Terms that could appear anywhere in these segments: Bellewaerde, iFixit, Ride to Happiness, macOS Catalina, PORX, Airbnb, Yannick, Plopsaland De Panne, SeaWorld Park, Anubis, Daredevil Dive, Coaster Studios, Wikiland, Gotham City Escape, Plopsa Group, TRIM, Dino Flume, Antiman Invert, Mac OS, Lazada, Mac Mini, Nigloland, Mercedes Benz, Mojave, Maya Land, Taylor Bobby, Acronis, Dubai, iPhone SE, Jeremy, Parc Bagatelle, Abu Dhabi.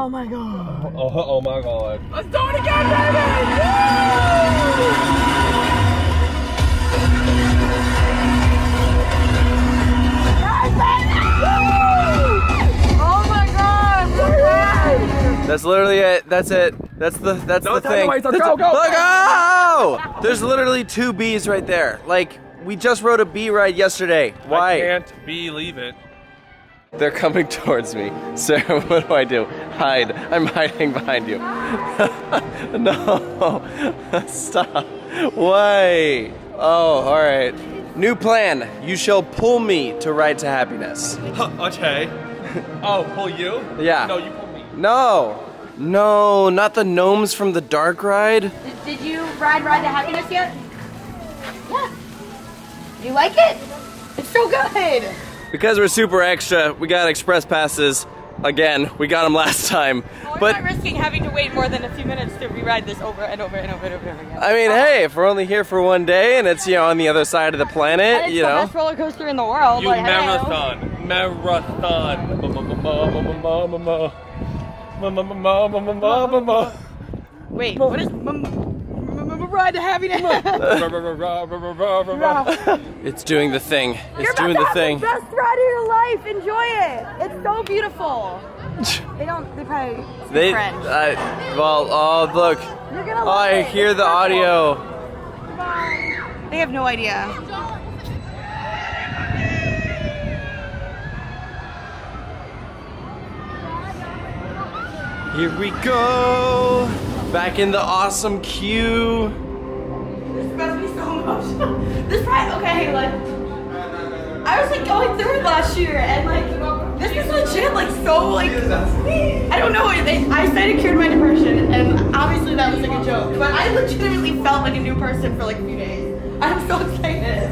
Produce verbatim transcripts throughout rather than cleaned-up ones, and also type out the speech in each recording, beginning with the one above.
Oh my god. Oh, oh, oh my god. Let's do it again, baby! Woo! Oh my god! We're That's literally it. That's it. That's the that's no, the thing. The way, so that's go, go, a, go! There's literally two B's right there. Like, we just rode a B ride yesterday. Why? I can't believe it. They're coming towards me. Sarah, what do I do? Hide. I'm hiding behind you. No. Stop. Why? Oh, all right. New plan. You shall pull me to Ride to Happiness. Okay. Oh, pull you? Yeah. No, you pull me. No. No, not the gnomes from the dark ride. Did, did you ride Ride to Happiness yet? Yeah. You like it? It's so good. Because we're super extra, we got express passes again. We got them last time. Well, we're but not risking having to wait more than a few minutes to re-ride this over and over and over and over again. I mean, uh, hey, if we're only here for one day and it's, you know, on the other side of the planet, it's you the know. Best roller coaster in the world. You like, marathon, marathon. Wait, what is? Ride to Happiness. It's doing the thing. It's You're doing about to the have thing. The best ride of your life. Enjoy it. It's so beautiful. They don't. They probably. Speak they. French. I, well, oh look. You're gonna oh, I it. hear it's the beautiful. audio. Bye. They have no idea. Here we go. Back in the awesome queue. This is about to be so emotional. This ride, okay, like, I was like going through it last year, and like, this is legit, like, so, like, I don't know, they, I said it cured my depression, and obviously that was like a joke, but I legitimately felt like a new person for like a few days. I'm so excited.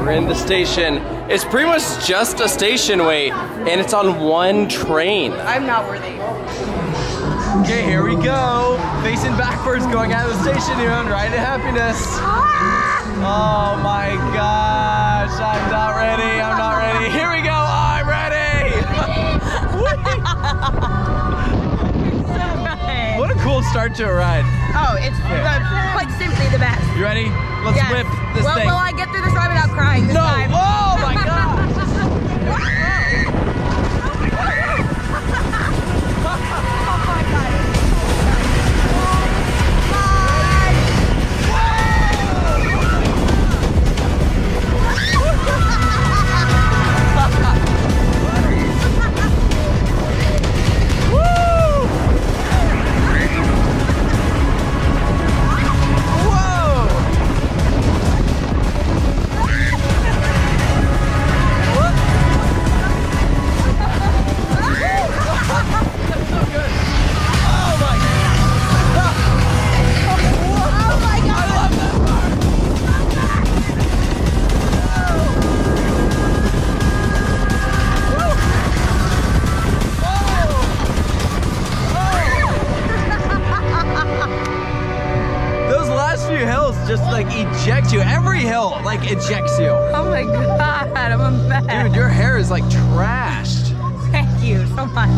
We're in the station. It's pretty much just a station wait, and it's on one train. I'm not worthy. Okay, here we go. Facing backwards, going out of the station here on Ride to Happiness. Ah! Oh my gosh, I'm not ready, I'm not ready. Here we go, I'm ready! What a cool start to a ride. Oh, it's yeah. quite simply the best. You ready? Let's yes. whip this well, thing. Well, will I get through this ride without crying this no. time? No! Oh my gosh! You every hill like ejects you. Oh my god, I'm a mess. Dude, your hair is like trashed. Thank you so much.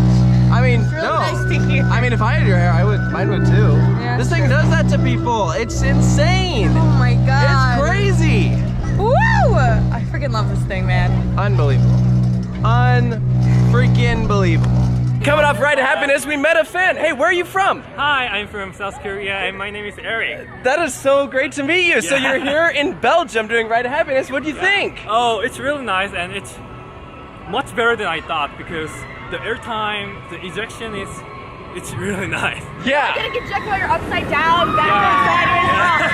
I mean, it's really no. nice to hear. I mean, if I had your hair, I would. Mine would too. Yeah, this thing true. does that to people. It's insane. Oh my god. It's crazy. Woo! I freaking love this thing, man. Unbelievable. Unfreaking believable. Coming off Ride to Happiness, we met a fan. Hey, where are you from? Hi, I'm from South Korea, and my name is Eric. That is so great to meet you. Yeah. So you're here in Belgium doing Ride to Happiness. What do you yeah. think? Oh, it's really nice, and it's much better than I thought because the airtime, the ejection is, it's really nice. Yeah. You're gonna get ejected while you're upside down, back and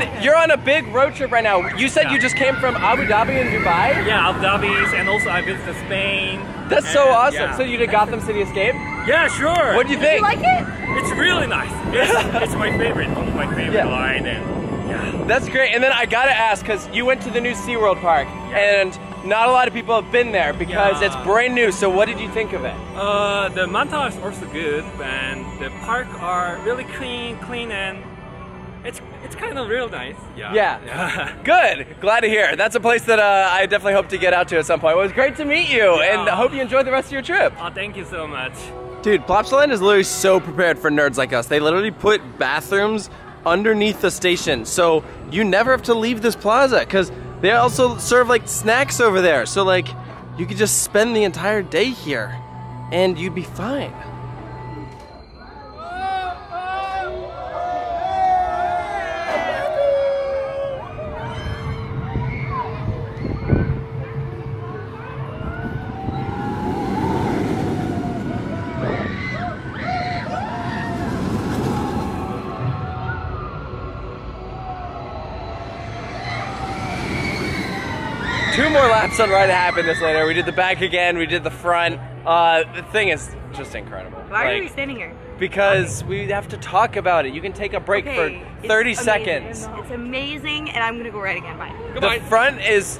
sideways. And you're on a big road trip right now. You said yeah. you just came from Abu Dhabi and Dubai? Yeah, Abu Dhabi, and also I visited Spain. That's and, so awesome. Yeah. So you did Gotham City Escape? Yeah, sure. What do you think? Did you like it? It's really nice. It's, it's my favorite, one of my favorite yeah. line. And yeah. That's great. And then I gotta ask, because you went to the new SeaWorld Park, yeah. and not a lot of people have been there because yeah. it's brand new. So what did you think of it? Uh, the montage is also good, and the park are really clean, clean, and it's it's kind of real nice. Yeah. Yeah. yeah. Good. Glad to hear. That's a place that uh, I definitely hope to get out to at some point. Well, it was great to meet you, yeah. and I hope you enjoy the rest of your trip. Oh, thank you so much. Dude, Plopsaland is literally so prepared for nerds like us. They literally put bathrooms underneath the station, so you never have to leave this plaza, because they also serve like snacks over there. So like, you could just spend the entire day here and you'd be fine. Two more laps on Ride to Happiness later. We did the back again, we did the front. Uh, the thing is just incredible. Why like, are we standing here? Because okay. we have to talk about it. You can take a break okay. for thirty it's seconds. Amazing. It's amazing, and I'm gonna go right again. Bye. Goodbye. The front is,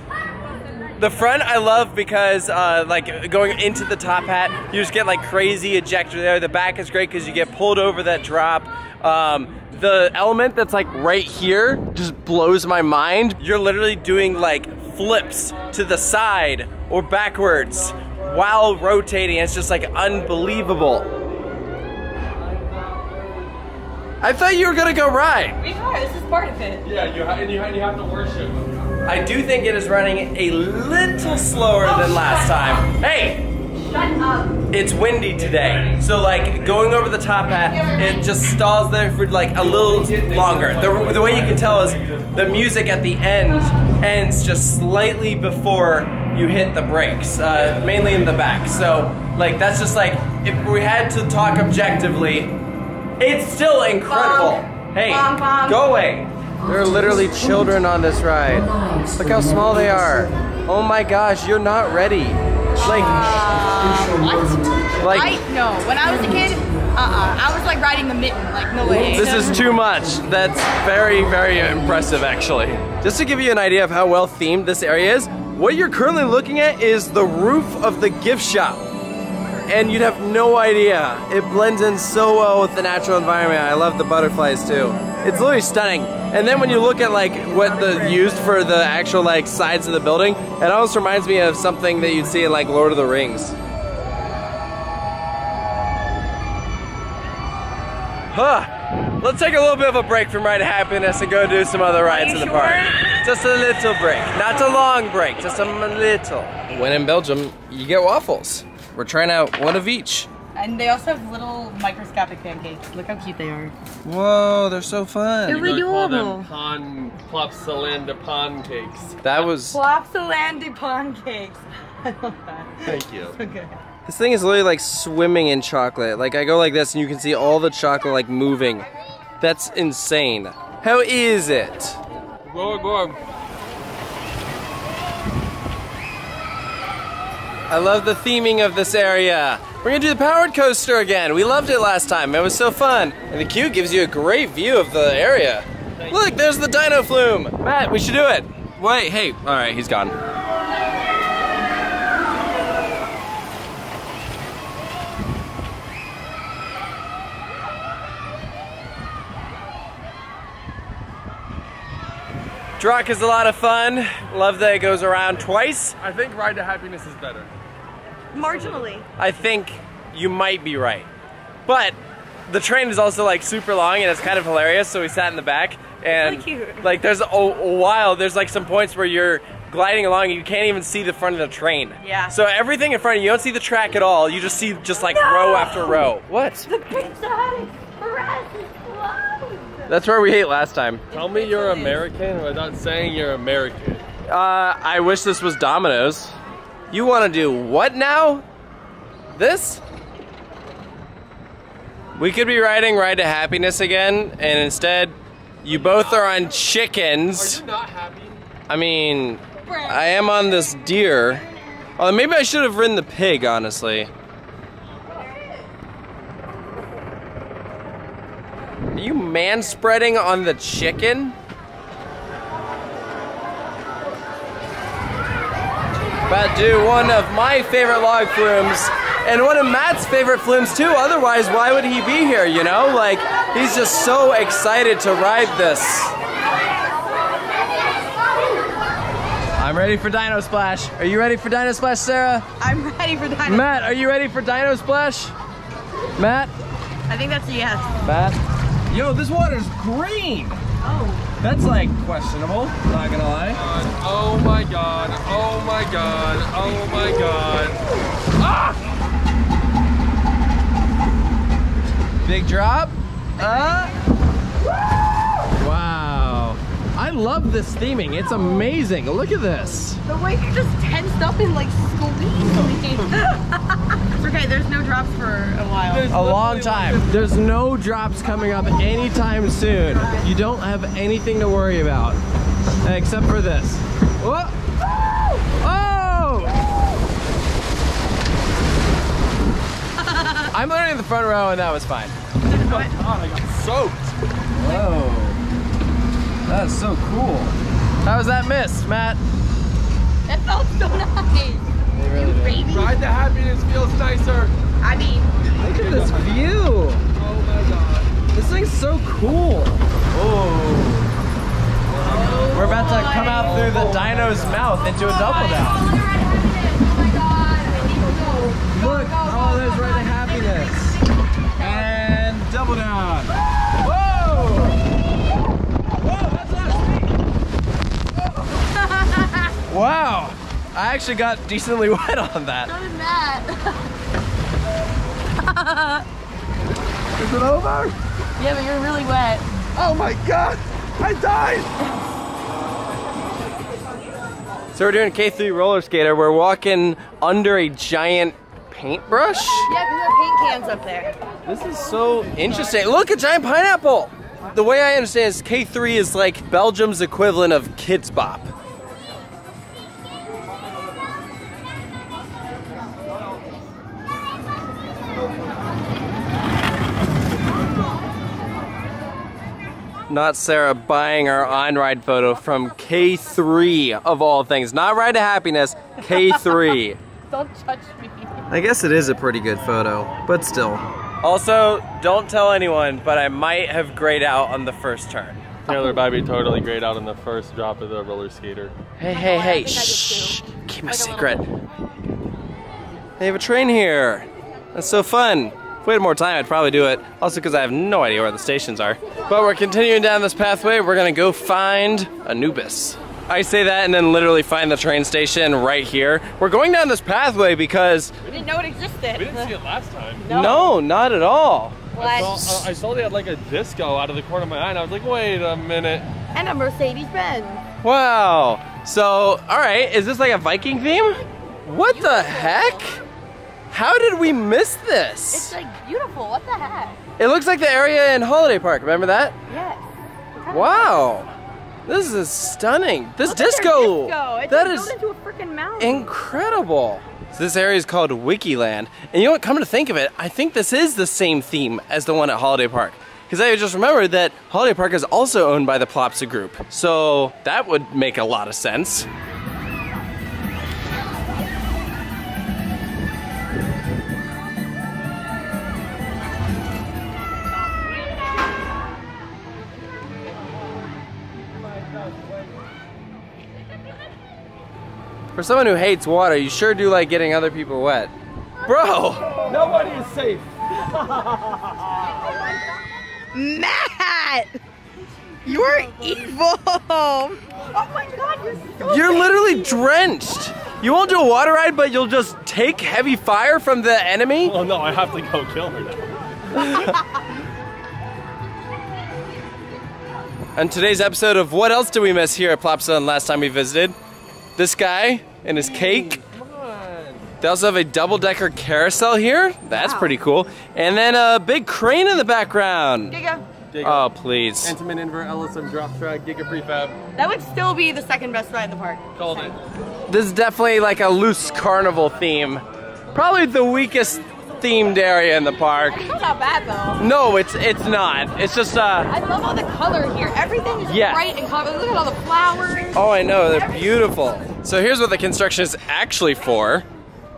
the front I love because uh, like going into the top hat, you just get like crazy ejector there. The back is great because you get pulled over that drop. Um, the element that's like right here just blows my mind. You're literally doing like flips to the side or backwards while rotating. It's just like unbelievable. I thought you were gonna go ride. We are, this is part of it. Yeah, you, and you, and you have to worship. I do think it is running a little slower oh, than last time. Up. Hey! Shut up. It's windy today, so like going over the top hat, it just stalls there for like a little longer. The, the way you can tell is the music at the end ends just slightly before you hit the brakes, uh, mainly in the back. So like that's just like, if we had to talk objectively, it's still incredible. Mom. Hey, Mom, Mom. Go away. There are literally children on this ride. Look how small they are. Oh my gosh, you're not ready. Like, uh, what? Like, I, no, when I was a kid, uh-uh, I was like riding the mitten, like no way. This is too much. That's very, very impressive actually. Just to give you an idea of how well themed this area is, what you're currently looking at is the roof of the gift shop. And you'd have no idea. It blends in so well with the natural environment. I love the butterflies too. It's literally stunning. And then when you look at like what the used for the actual like sides of the building, it almost reminds me of something that you'd see in like Lord of the Rings. Huh. Let's take a little bit of a break from Ride to Happiness and go do some other rides in the park. Just a little break, not a long break, just a little. When in Belgium, you get waffles. We're trying out one of each. And they also have little microscopic pancakes. Look how cute they are. Whoa, they're so fun. They're really adorable. Plopsaland De Panne cakes. That was... Plopsaland De Panne cakes. I love that. Thank you. So good. This thing is literally like swimming in chocolate. Like I go like this and you can see all the chocolate like moving. That's insane. How is it? Go, go. I love the theming of this area. We're gonna do the powered coaster again. We loved it last time, it was so fun. And the queue gives you a great view of the area. Look, there's the Dino Flume. Matt, we should do it. Wait, hey, all right, he's gone. Draak is a lot of fun. Love that it goes around twice. I think Ride to Happiness is better. Marginally. I think you might be right. But the train is also like super long and it's kind of hilarious, so we sat in the back and it's really cute. Like there's a, a while, there's like some points where you're gliding along and you can't even see the front of the train. Yeah. So everything in front of you, you don't see the track at all, you just see just like no! row after row. What? The Pizza Hut Express is closed! That's where we ate last time. Tell me you're American without saying you're American. Uh, I wish this was Domino's. You want to do what now? This? We could be riding Ride to Happiness again, and instead, you both are on chickens. Are you not happy? I mean, I am on this deer. Oh, maybe I should have ridden the pig, honestly. Are you man-spreading on the chicken? About to do one of my favorite log flumes and one of Matt's favorite flumes too. Otherwise, why would he be here, you know? Like, he's just so excited to ride this. I'm ready for Dino Splash. Are you ready for Dino Splash, Sarah? I'm ready for Dino Splash. Matt, are you ready for Dino Splash? Matt? I think that's a yes. Matt? Yo, this water's green! Oh. That's like questionable, not gonna lie. Oh my god, oh my god, oh my god. Ah! Big drop. Uh. Wow. I love this theming, it's amazing. Look at this. The way you're just tensed up and like squeezed me. It's okay, there's no drops for a while. There's a long time. There's no drops coming up anytime soon. You don't have anything to worry about. Except for this. Whoa. Oh! I'm literally in the front row and that was fine. Oh my god, I got soaked. Whoa. That's so cool. How was that miss, Matt? That felt so nice. Really Ride to Happiness feels nicer. I mean, look at this view. Oh my god. This thing's so cool. Oh. We're about to come out through the dino's mouth into a double down. Look, oh, there's Ride to Happiness. And double down. Whoa. Whoa, that's not sweet. Wow. I actually got decently wet on that. So did Matt. Is it over? Yeah, but you're really wet. Oh my god, I died! So we're doing K three roller skater. We're walking under a giant paintbrush. Yeah, because there are paint cans up there. This is so interesting. Look, a giant pineapple! The way I understand is K three is like Belgium's equivalent of Kids Bop. Not Sarah buying our on-ride photo from K three, of all things. Not Ride to Happiness, K three. Don't judge me. I guess it is a pretty good photo, but still. Also, don't tell anyone, but I might have grayed out on the first turn. Taylor Bobby totally grayed out on the first drop of the roller skater. Hey, hey, hey, shh, keep my secret. They have a train here. That's so fun. If we had more time, I'd probably do it. Also, because I have no idea where the stations are. But we're continuing down this pathway. We're gonna go find Anubis. I say that and then literally find the train station right here. We're going down this pathway because we didn't know it existed. We didn't see it last time. No, no not at all. What? I saw, I saw they had like a disco out of the corner of my eye, and I was like, wait a minute. And a Mercedes Benz. Wow. So, all right, is this like a Viking theme? What you the heck? How did we miss this? It's like beautiful, what the heck? It looks like the area in Holiday Park, remember that? Yes. Wow. This is stunning. This look disco. disco. It's that like is into a freaking mountain. Incredible. So this area is called Wikiland. And you know what, come to think of it, I think this is the same theme as the one at Holiday Park. Because I just remembered that Holiday Park is also owned by the Plopsa Group. So that would make a lot of sense. For someone who hates water, you sure do like getting other people wet. Bro! Nobody is safe. Matt! You're evil! Oh my god, you're so You're crazy. literally drenched! You won't do a water ride, but you'll just take heavy fire from the enemy? Oh no, I have to go kill her now. On today's episode of What Else Did We Miss here at Plopsa and Last Time We Visited, this guy and his cake. Mm, they also have a double-decker carousel here. That's wow. pretty cool. And then a big crane in the background. Giga. Giga. Oh, please. Antiman Invert, L S M Drop Track, Giga Prefab. That would still be the second best ride in the park. Called it. This is definitely like a loose carnival theme. Probably the weakest themed area in the park. It's not bad though. No, it's it's not. It's just uh I love all the color here. Everything is yeah. bright and color. Look at all the flowers. Oh, I know, they're Everything. beautiful. So here's what the construction is actually for.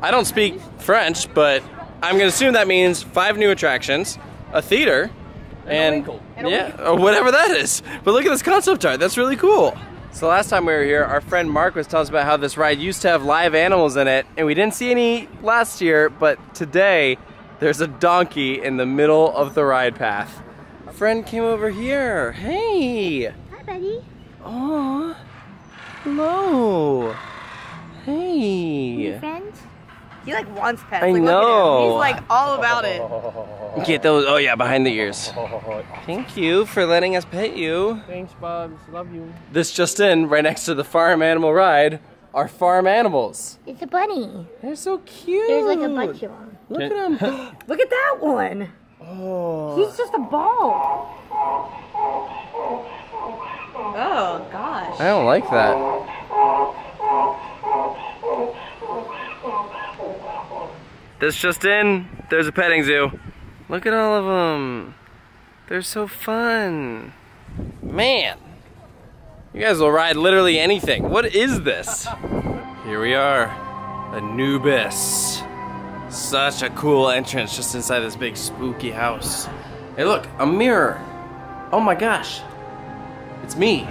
I don't speak French, but I'm gonna assume that means five new attractions, a theater, and, and a yeah, or whatever that is. But look at this concept art, that's really cool. So last time we were here, our friend Mark was telling us about how this ride used to have live animals in it, and we didn't see any last year, but today There's a donkey in the middle of the ride path. A friend came over here. Hey. Hi, buddy. Oh. Hello. Hey. Hey, friend. He like wants pets. I like, know. Look at him. He's like all about it. Get those. Oh yeah, behind the ears. Thank you for letting us pet you. Thanks, Bubs. Love you. This just in, right next to the farm animal ride, are farm animals. It's a bunny. They're so cute. There's like a bunch of them. Look at him. Look at that one. Oh. He's just a ball. Oh gosh. I don't like that. This just in, there's a petting zoo. Look at all of them. They're so fun. Man, you guys will ride literally anything. What is this? Here we are, Anubis. Such a cool entrance just inside this big spooky house. Hey look, a mirror. Oh my gosh, it's me.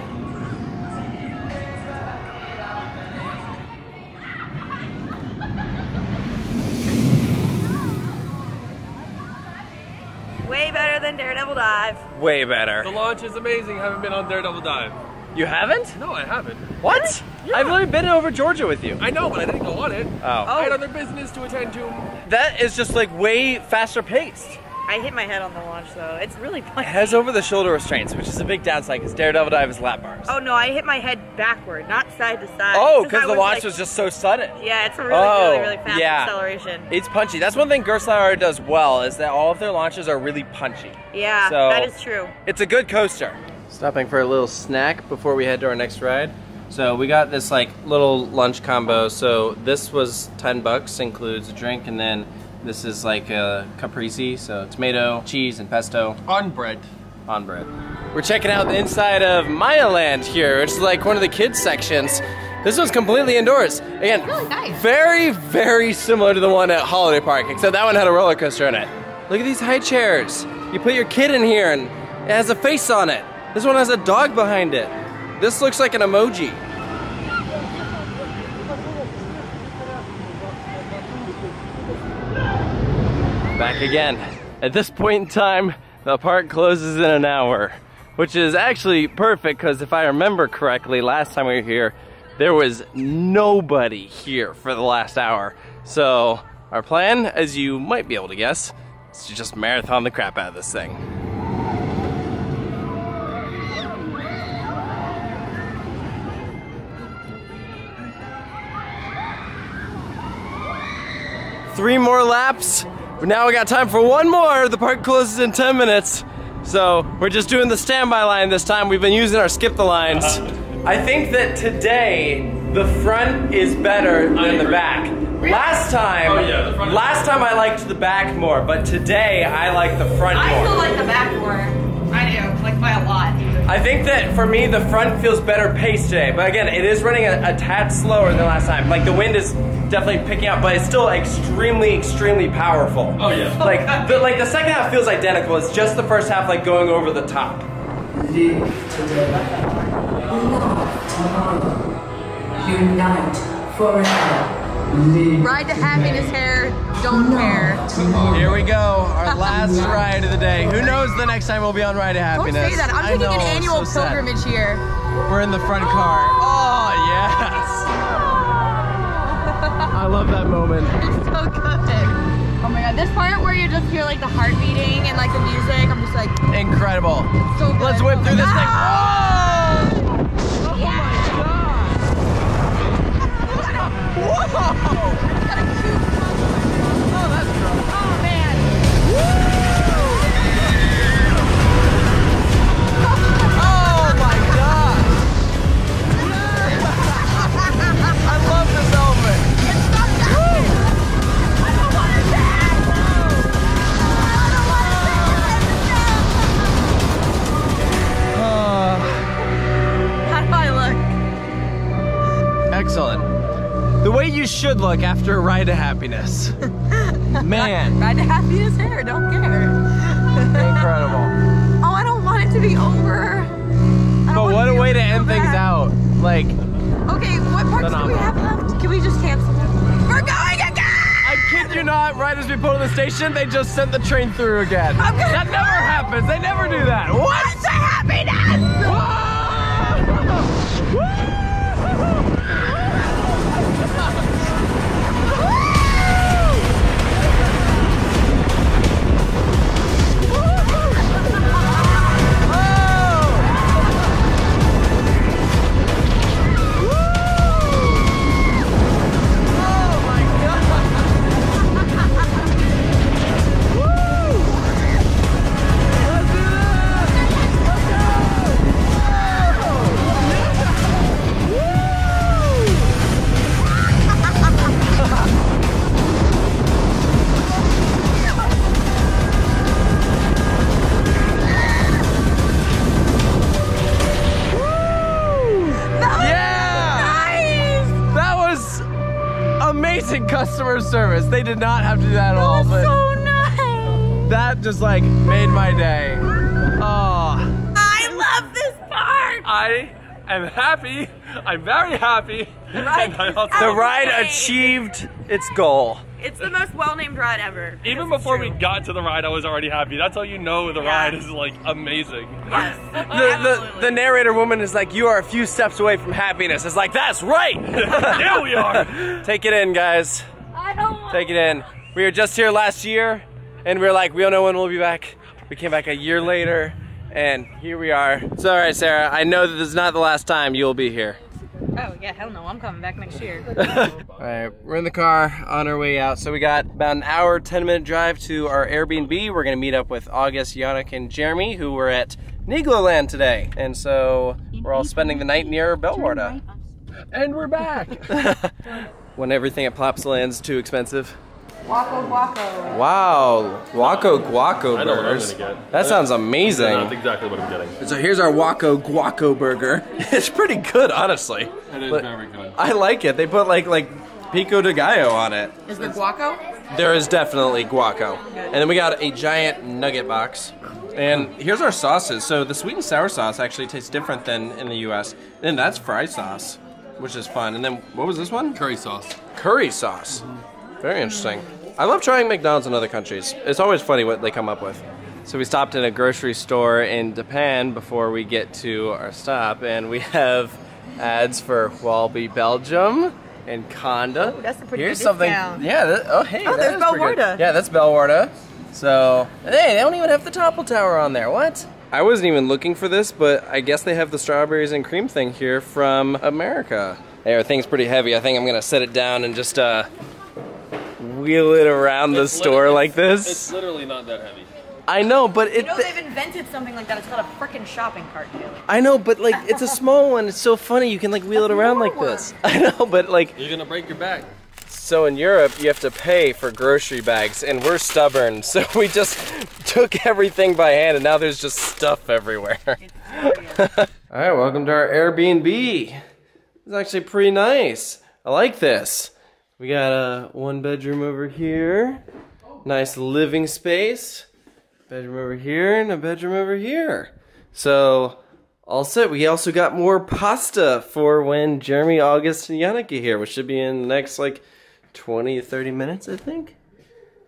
Daredevil Dive. Way better. The launch is amazing. I haven't been on Daredevil Dive. You haven't? No, I haven't. What? Yeah. I've literally been over Georgia with you. I know, but I didn't go on it. Oh. I had other business to attend to. That is just like way faster paced. I hit my head on the launch though. It's really funny. It has over the shoulder restraints, which is a big downside because Daredevil Dive is lap bars. Oh no, I hit my head backward, not side to side. Oh, because the launch like, was just so sudden. Yeah, it's a really, oh, really, really fast yeah. acceleration. It's punchy. That's one thing Gerstlauer does well is that all of their launches are really punchy. Yeah, so that is true. It's a good coaster. Stopping for a little snack before we head to our next ride. So we got this like little lunch combo. So this was ten bucks, includes a drink, and then this is like a caprese, so tomato, cheese, and pesto. On bread. On bread. We're checking out the inside of Maya Land here, which is like one of the kids' sections. This one's completely indoors. Again, really nice. Very, very similar to the one at Holiday Park, except that one had a roller coaster in it. Look at these high chairs. You put your kid in here and it has a face on it. This one has a dog behind it. This looks like an emoji. Back again. At this point in time, the park closes in an hour, which is actually perfect because if I remember correctly, last time we were here, there was nobody here for the last hour. So our plan, as you might be able to guess, is to just marathon the crap out of this thing. Three more laps. But now we got time for one more. The park closes in ten minutes. So we're just doing the standby line this time. We've been using our skip the lines. I think that today the front is better than the back. Last time, oh, yeah, the front last time I liked the back more, but today I like the front more. I still like the back more. I do, like by a lot. I think that for me the front feels better paced today, but again it is running a, a tad slower than last time. Like the wind is definitely picking up, but it's still extremely, extremely powerful. Oh yeah. Like the, like the second half feels identical. It's just the first half like going over the top. Live today, love tomorrow, unite forever. Live Ride to Happiness hair, don't care. Here we go, our last ride of the day. Who knows the next time we'll be on Ride to Happiness. Don't say that, I'm taking an annual so pilgrimage sad. Here. We're in the front car. Oh yes. I love that moment. It's so good. Oh my god, this part where you just hear like the heart beating and like the music, I'm just like... Incredible. It's so good. Let's whip through this ah! thing. Whoa! Oh yeah! My god! Whoa! It's got a cute color. Oh, that's cool. Oh man. Woo! Oh my god! I love this outfit. Excellent. The way you should look after a Ride to Happiness. Man. Ride to Happiness hair, don't care. Incredible. Oh, I don't want it to be over. But what a way to end things out. Like, okay, what parts do we have left? Can we just cancel them? We're going again! I can't. kid you not, right as we pulled to the station, they just sent the train through again. I'm gonna that cry. Never happens. They never do that. What? It's a happiness! Whoa! Customer service. They did not have to do that at all. That was so nice. That just like made my day. Oh. I love this park. I am happy. I'm very happy. The ride, and I the ride achieved its goal. It's the most well-named ride ever. Even before we got to the ride, I was already happy. That's how you know the yeah. ride is like amazing. Yes. the, the, the narrator woman is like, you are a few steps away from happiness. It's like, that's right. There we are. Take it in, guys. I don't want Take it in. We were just here last year, and we were like, we don't know when we'll be back. We came back a year later, and here we are. It's all right, Sarah. I know that this is not the last time you'll be here. Oh, yeah, hell no, I'm coming back next year. All right, we're in the car on our way out. So we got about an hour, ten minute drive to our Airbnb. We're gonna meet up with August, Yannick, and Jeremy, who were at Nigloland today. And so we're all spending the night near Bellewaerde. And we're back. When everything at Plopsaland's too expensive. Guaco guaco. Wow, guaco guaco burgers. That sounds amazing. That's exactly what I'm getting. So here's our guaco guaco burger. It's pretty good, honestly. It is but very good. I like it. They put like like pico de gallo on it. Is there guaco? There is definitely guaco. And then we got a giant nugget box. And here's our sauces. So the sweet and sour sauce actually tastes different than in the U S. And that's fry sauce, which is fun. And then what was this one? Curry sauce. Curry sauce. Mm-hmm. Very interesting. I love trying McDonald's in other countries. It's always funny what they come up with. So we stopped in a grocery store in De Panne before we get to our stop, and we have ads for Walby Belgium and Conda. Oh, that's a pretty Here's good something. Discount. Yeah. That, oh, hey. Oh, there's Bellewaerde. Yeah, that's Bellewaerde. So hey, they don't even have the Topple Tower on there. What? I wasn't even looking for this, but I guess they have the strawberries and cream thing here from America. Hey, our thing's pretty heavy. I think I'm gonna set it down and just uh. wheel it around the it's store like this. It's literally not that heavy. I know, but it- You know they've invented something like that. It's not a frickin' shopping cart, Taylor. I know, but like, it's a small one. It's so funny. You can like wheel That's it around like one. This. I know, but like- You're gonna break your back. So in Europe, you have to pay for grocery bags, and we're stubborn. So we just took everything by hand, and now there's just stuff everywhere. All right, welcome to our Airbnb. It's actually pretty nice. I like this. We got a one bedroom over here, nice living space, bedroom over here, and a bedroom over here. So, all set. We also got more pasta for when Jeremy, August, and Yannick are here, which should be in the next like twenty to thirty minutes, I think.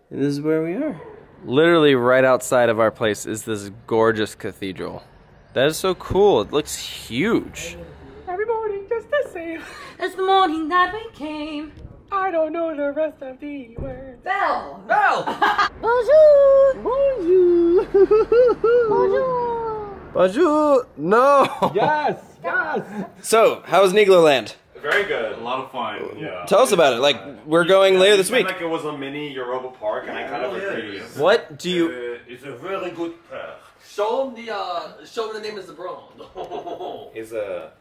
And this is where we are. Literally right outside of our place is this gorgeous cathedral. That is so cool. It looks huge. Every morning, just the same. It's the morning that we came. I don't know the rest of the word. Bell! Bell! Bonjour! Bonjour! Bonjour! Bonjour! No! Yes! Yes! So, how was Nigloland? Very good. A lot of fun, yeah. Tell us about it. Like, we're going yeah, later this week. Like it was a mini Europa Park, and yeah, I kind of agree. Is. What do you... Uh, it's a really good park. Show them the, uh, show them the name of the brand. It's a...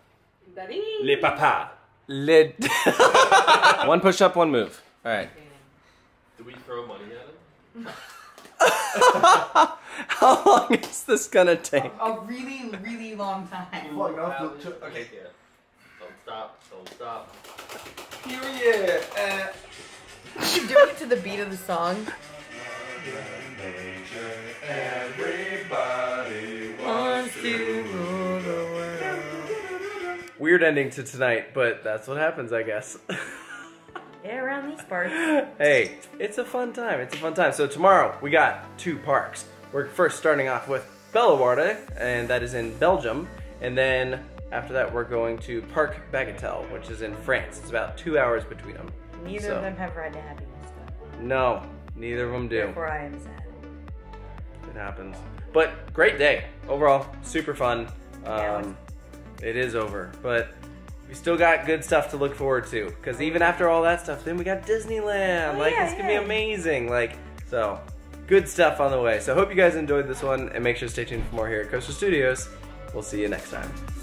Daddy? Le Papa. Lid. One push up, one move. All right. Do we throw money at him? How long is this gonna take? A really, really long time. Long enough to, okay. Yeah. Don't stop. Don't stop. Period. Uh. You doing it to the beat of the song? Everybody wants to rule the world. Weird ending to tonight, but that's what happens, I guess. Yeah, around these parts. Hey, it's a fun time. It's a fun time. So tomorrow we got two parks. We're first starting off with Bellewaerde, and that is in Belgium. And then after that we're going to Parc Bagatelle, which is in France. It's about two hours between them. Neither so. of them have Ride to Happiness though. No, neither of them do. Therefore I am sad. It happens. But great day. Overall, super fun. Um, it is over, but we still got good stuff to look forward to. Because even after all that stuff, then we got Disneyland. Oh, like, yeah, it's going to yeah. be amazing. Like, so, good stuff on the way. So, hope you guys enjoyed this one, and make sure to stay tuned for more here at Coaster Studios. We'll see you next time.